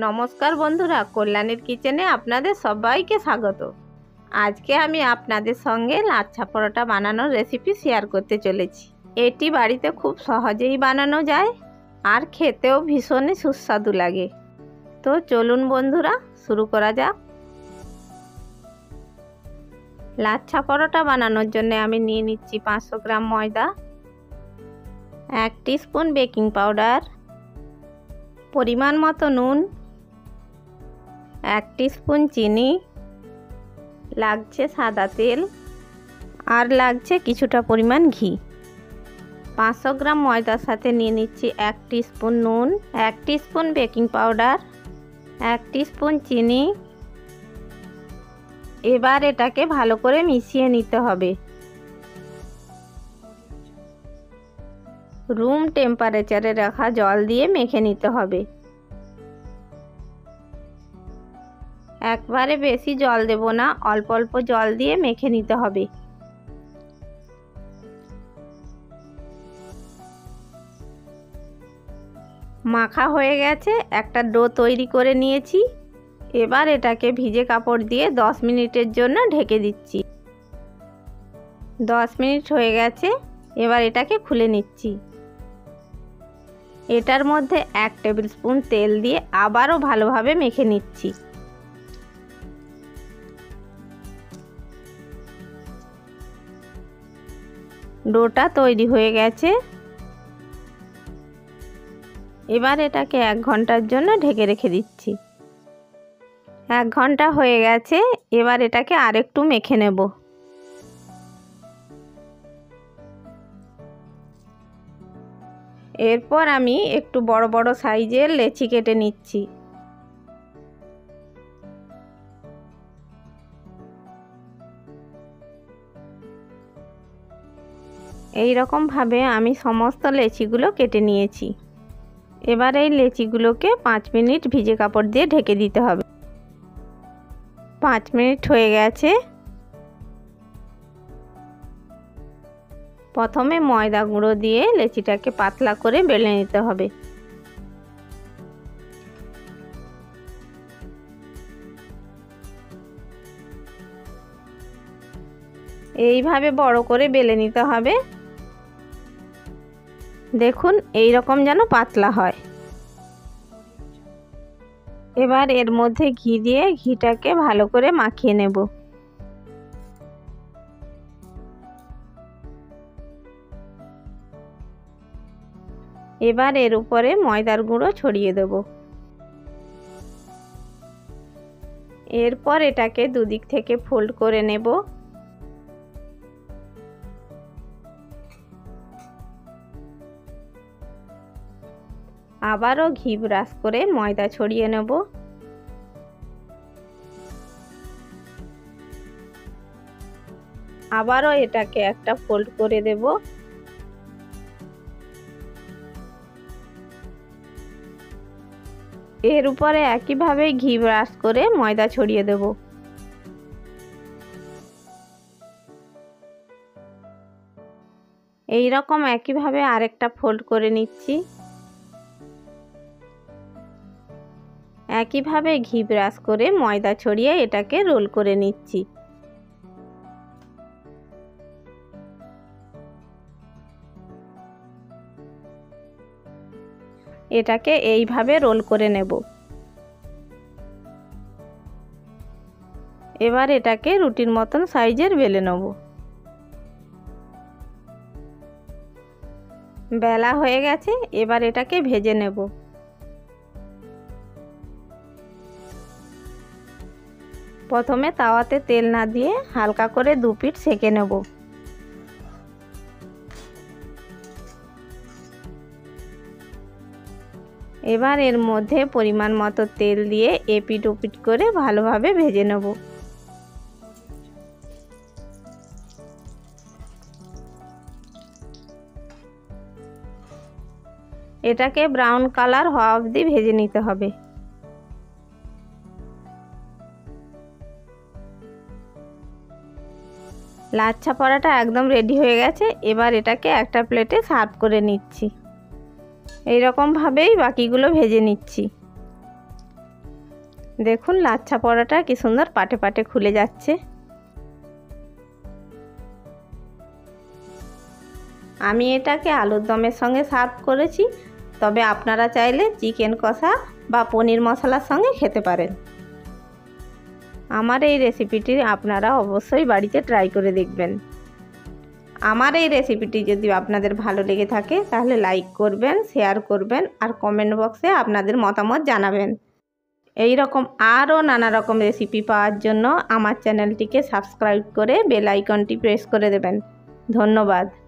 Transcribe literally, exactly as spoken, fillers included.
नमस्कार बंधुरा कल्याणीर किचेने आपनादेर सबाइके स्वागत। आजके आमी आपनादेर संगे लाच्छा परोटा बानानोर रेसिपि शेयर करते चलेछि। एटी बाड़ीते खूब सहजेई बानानो जाय आर खेतेओ भीषण सुस्वादु लागे। तो चलुन बंधुरा शुरू करा जाक। लाच्छा परोटा बानानोर जन्य आमी निये निच्छि पाँचशो ग्राम मयदा, एक टीस्पुन बेकिंग पाउडार, परिमाण मतो नून, एक टीस्पून चीनी, लागछे सादा तेल और लागछे किछुटा परिमाण घी। पाँचशो ग्राम मयदार साथे निये निच्छि एक टीस्पून नून, एक टीस्पून बेकिंग पाउडार, एक टीस्पून चीनी। एबार एटाके भालो करे मिशिये निते होबे। रूम टेम्पारेचारे रखा जल दिए मेखे निते होबे। एकबारे बेशी जल देब ना, अल्प अल्प जल दिए मेखे निते होबे। माखा होये गेछे, एकटा डो तैरी करे नियेछि। एबार एटाके भिजे कापड़ दिए दस मिनिटेर जोन्नो ढेके दिच्छि। दस मिनिट होये गेछे, एबार एटाके खुले निच्छि। एटार मध्य एक टेबिल स्पून तेल दिए आबारो भालोभावे मेखे निच्छि। डोटा तैरी हये गेछे, एबार एटाके एक घंटार जोन्नो ढेके रेखे दिच्छि। एक घंटा हये गेछे, एबार एटाके आरेकटू मेखे नेब। एरपर आमी एकटू बड़ बड़ साइजेर लेची केटे निच्छि। एई रकम भावे आमी समस्त लेचिगुलो केटे नियेछि। एबार एई लेचिगुलोके पाँच मिनिट भिजे कापड़ दिए ढेके दिते होबे। पाँच मिनिट हये गेछे। प्रथमे मयदा गुड़ो दिए लेचिटाके पातला करे बेले निते होबे। এইভাবে বড় করে বেলে নিতে হবে। দেখুন এই রকম যেন পাতলা হয়। এবার এর মধ্যে ঘি দিয়ে ঘিটাকে ভালো করে মাখিয়ে নেব। এবার এর উপরে ময়দার গুঁড়ো ছড়িয়ে দেব। এরপর এটাকে দুদিক থেকে ফোল্ড করে নেব। আবারও ঘি ব্রাশ করে ময়দা ছড়িয়ে নেব। আবারও এটাকে একটা ফোল্ড করে দেব। এর উপরে একইভাবে ঘি ব্রাশ করে ময়দা ছড়িয়ে দেব। এই রকম একইভাবে আরেকটা ফোল্ড করে নিচ্ছি। একইভাবে ঘি ব্রাশ করে ময়দা ছড়িয়ে এটাকে রোল করে নিচ্ছি। এটাকে এইভাবে রোল করে নেব। এবার এটাকে রুটির মতন সাইজের বেলে নেব। বেলা হয়ে গেছে, এবার এটাকে ভেজে নেব। प्रथमे तावाते तेल ना दिए हल्का करे दो पिट सेके नेब। एबार एर मध्य परिमाण मतो तेल दिए एपिट ओपिट करे भालोभावे भेजे नेब। एटाके ब्राउन कलर हवा अब्दि भेजे निते होबे। লাচ্ছা পরোটা একদম রেডি হয়ে গেছে। এবার এটাকে একটা প্লেটে সার্ভ করে নিচ্ছি। এই রকম ভাবেই বাকিগুলো ভেজে নিচ্ছি। দেখুন লাচ্ছা পরোটা কি সুন্দর পাটে পাটে খুলে যাচ্ছে। আমি এটাকে আলুর দমের সঙ্গে সার্ভ করেছি, তবে আপনারা চাইলে চিকেন কষা বা পনির মশলার সঙ্গে খেতে পারেন। আমার এই রেসিপিটি আপনারা অবশ্যই বাড়িতে ট্রাই করে দেখবেন। আমার এই রেসিপিটি যদি আপনাদের ভালো লেগে থাকে তাহলে লাইক করবেন, শেয়ার করবেন আর কমেন্ট বক্সে আপনাদের মতামত জানাবেন। এই রকম আরও নানা রকম রেসিপি পাওয়ার জন্য আমার চ্যানেলটিকে সাবস্ক্রাইব করে বেল আইকনটি প্রেস করে দেবেন। ধন্যবাদ।